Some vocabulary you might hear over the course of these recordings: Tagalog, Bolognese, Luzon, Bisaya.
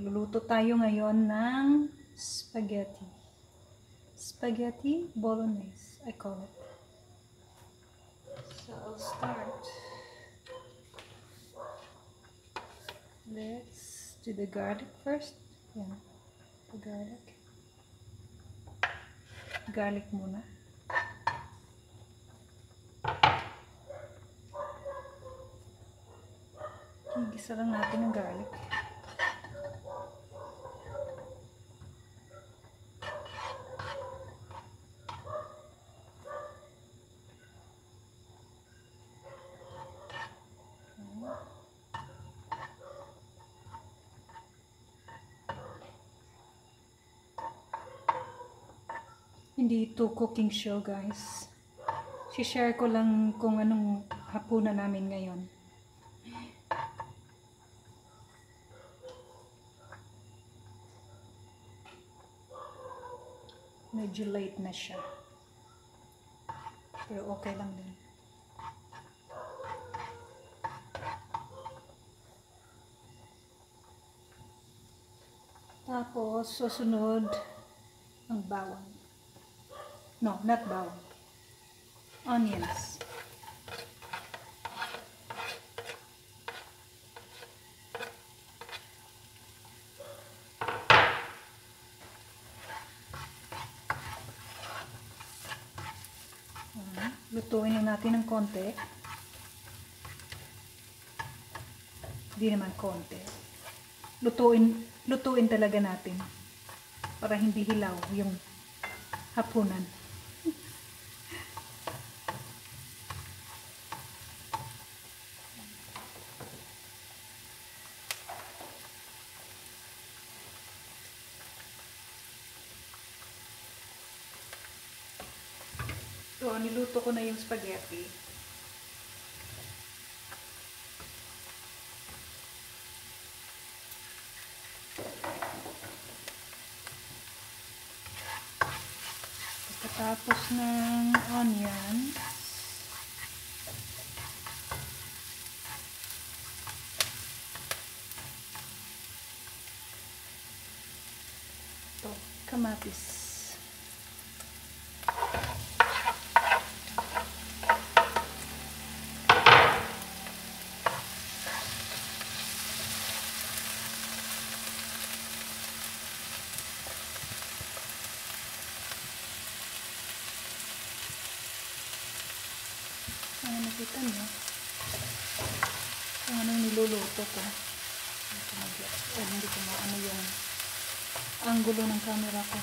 Magluluto tayo ngayon ng spaghetti. Spaghetti bolognese, I call it. So I'll start. Let's do the garlic first. Yeah, the garlic. Garlic muna. Igisa lang natin ang garlic. Hindi ito cooking show, guys. Share ko lang kung anong hapunan namin ngayon. Medyo late na siya. Pero okay lang din. Tapos, susunod ang bawang. No, not bawang. Onions. Lutuin na natin ng konti. Hindi naman konti. Lutuin talaga natin. Para hindi hilaw yung hapunan. So, niluto ko na yung spaghetti. Pagkatapos ng onion, ito, kamatis. Nakita niyo kung anong niluluto ko. Hindi ko maano yung anggulo ng camera ko.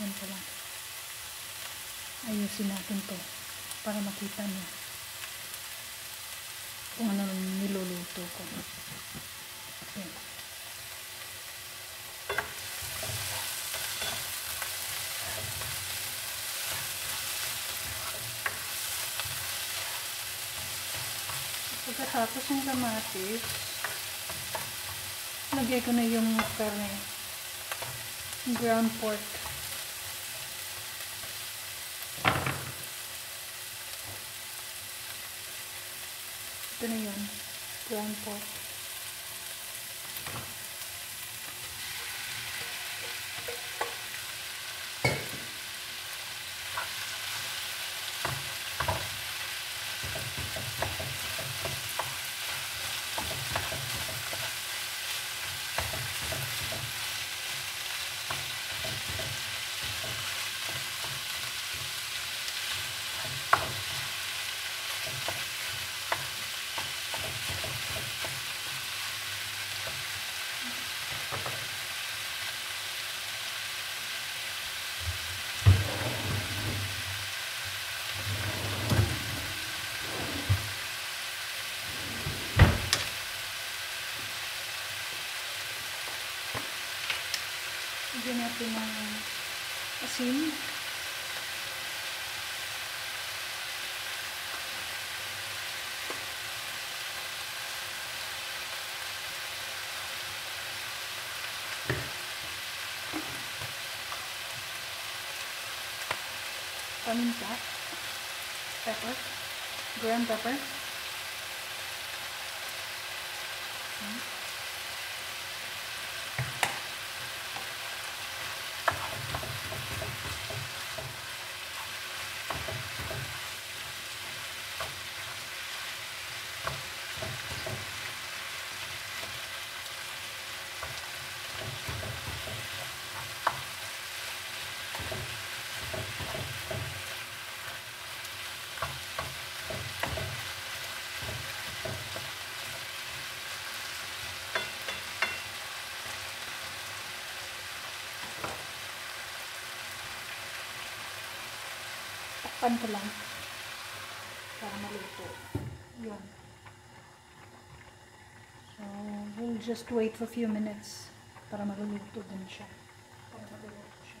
Yan pala. Ayusin natin to para makita niyo kung ano niluluto ko. Ayan. Pagkatapos ng kamatis, lagay ko na yung karne. Ground pork. Ito na yun, ground pork. Bigyan natin ng asin. paminta, pepper, ground pepper. Pan ko lang para maluto. Yun. So, we'll just wait for a few minutes para maluto din siya. Para maluto siya.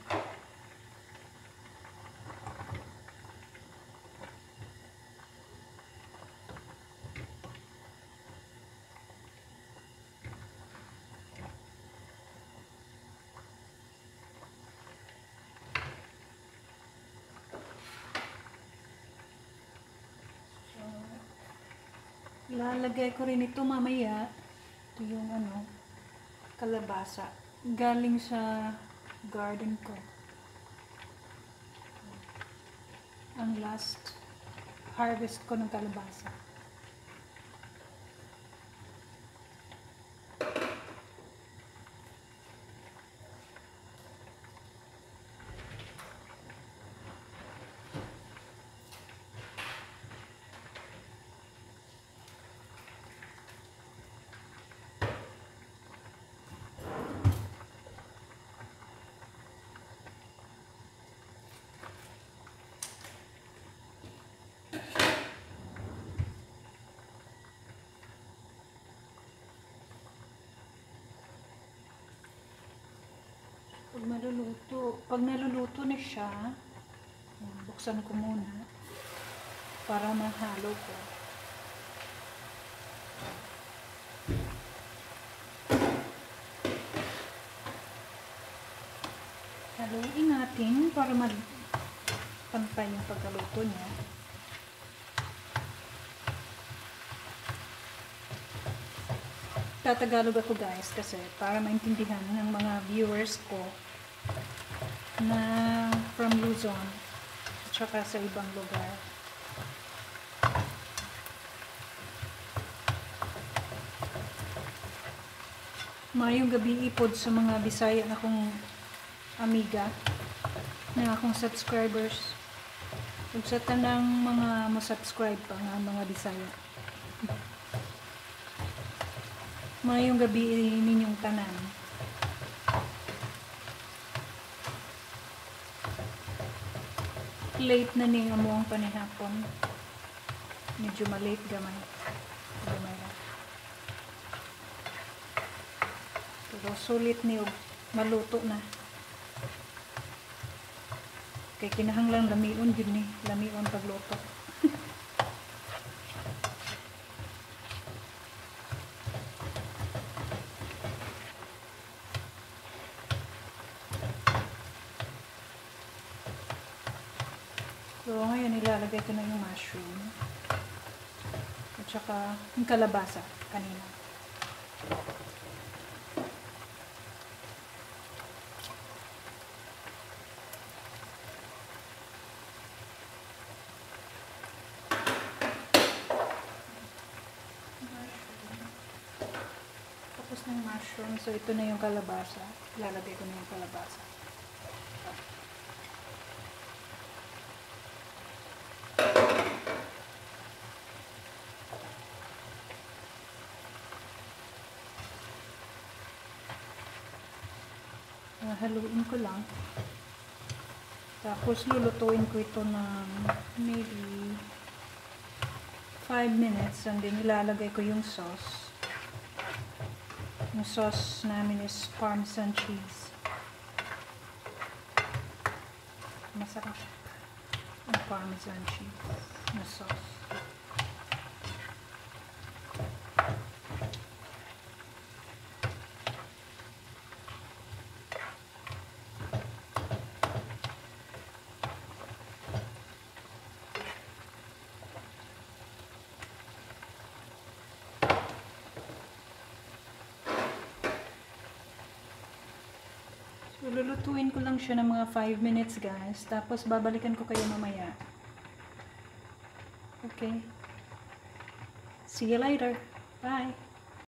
Lalagay ko rin ito mamaya. Ito yung ano, kalabasa. Galing sa garden ko. Ang last harvest ko ng kalabasa. Pag naluluto na siya, buksan ko muna para mahalo ko. Haluin natin para magpantay yung pagkaluto niya. Tatagalog ako guys kasi para maintindihan ng mga viewers ko na from Luzon at saka sa ibang lugar. Mayong gabi ipod sa mga Bisaya na akong amiga, na akong subscribers. Huwag sa tanang mga masubscribe pa nga mga Bisaya. Mayong gabi ninyong tanan. Late na ni among panihapon. Medyo malate gamay. Gamay na. Pero sulit niyo maluto na. Kaya kinahanglan lamion yun eh. Lamion pagluto. So, ngayon ilalagay ko na yung mushroom at saka yung kalabasa kanina. Tapos na yung mushroom. So, ito na yung kalabasa. Ilalagay ko na yung kalabasa. Haluin ko lang. Tapos lulutuin ko ito ng maybe 5 minutes and then ilalagay ko yung sauce. Yung sauce namin is parmesan cheese. Masarap ang parmesan cheese na sauce. Lulutuin ko lang siya ng mga 5 minutes guys. Tapos babalikan ko kayo mamaya. Okay. See you later. Bye.